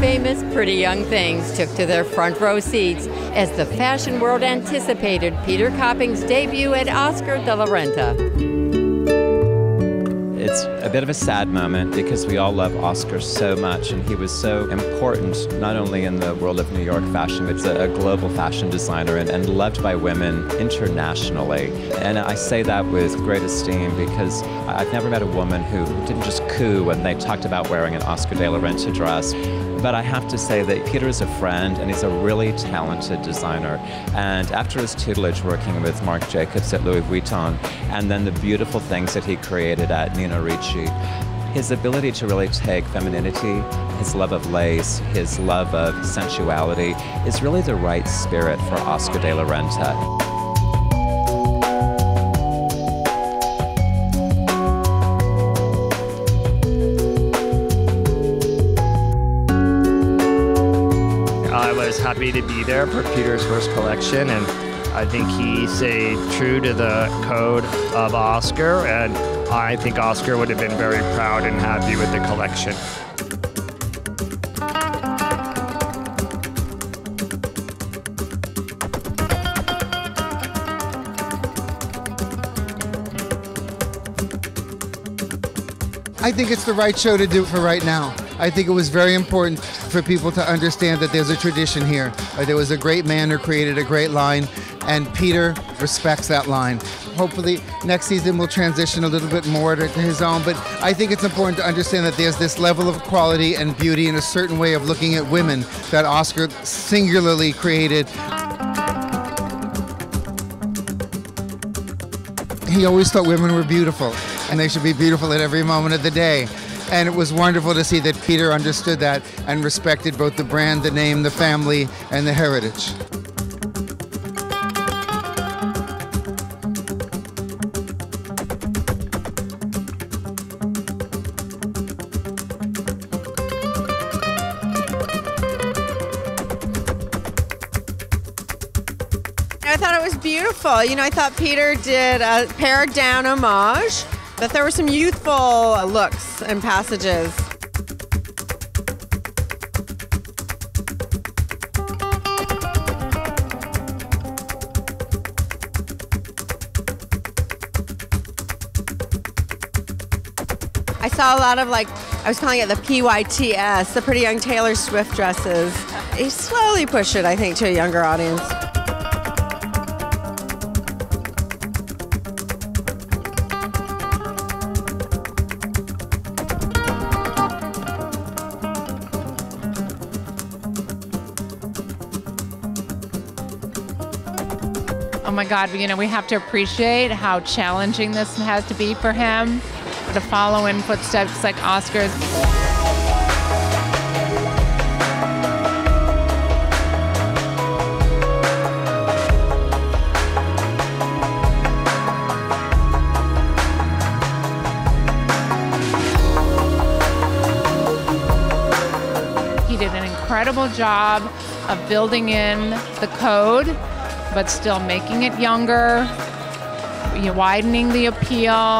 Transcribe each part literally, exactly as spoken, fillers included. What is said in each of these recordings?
famous pretty young things took to their front row seats as the fashion world anticipated Peter Copping's debut at Oscar de la Renta. It's a bit of a sad moment because we all love Oscar so much, and he was so important not only in the world of New York fashion, but a, a global fashion designer and, and loved by women internationally. And I say that with great esteem because I've never met a woman who didn't just coo when they talked about wearing an Oscar de la Renta dress. But I have to say that Peter is a friend, and he's a really talented designer. And after his tutelage working with Marc Jacobs at Louis Vuitton, and then the beautiful things that he created at Nina Ricci, his ability to really take femininity, his love of lace, his love of sensuality, is really the right spirit for Oscar de la Renta. I was happy to be there for Peter's first collection, and I think he stayed true to the code of Oscar, and I think Oscar would have been very proud and happy with the collection. I think it's the right show to do for right now. I think it was very important for people to understand that there's a tradition here. There was a great man who created a great line, and Peter respects that line. Hopefully next season we'll transition a little bit more to his own, but I think it's important to understand that there's this level of quality and beauty and a certain way of looking at women that Oscar singularly created. He always thought women were beautiful, and they should be beautiful at every moment of the day. And it was wonderful to see that Peter understood that and respected both the brand, the name, the family, and the heritage. I thought it was beautiful. You know, I thought Peter did a pared down homage, but there were some youthful looks and passages. I saw a lot of, like, I was calling it the P Y T S, the Pretty Young Taylor Swift dresses. He slowly pushed it, I think, to a younger audience. Oh my God, you know, we have to appreciate how challenging this has to be for him to follow in footsteps like Oscar's. He did an incredible job of building in the code, but still making it younger, widening the appeal. We had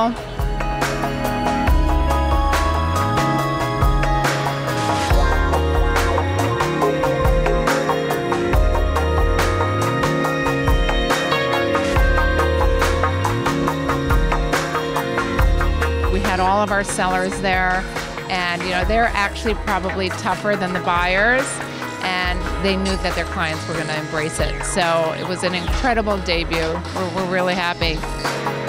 all of our sellers there, and you know, they're actually probably tougher than the buyers, and they knew that their clients were going to embrace it. So it was an incredible debut. We're, we're really happy.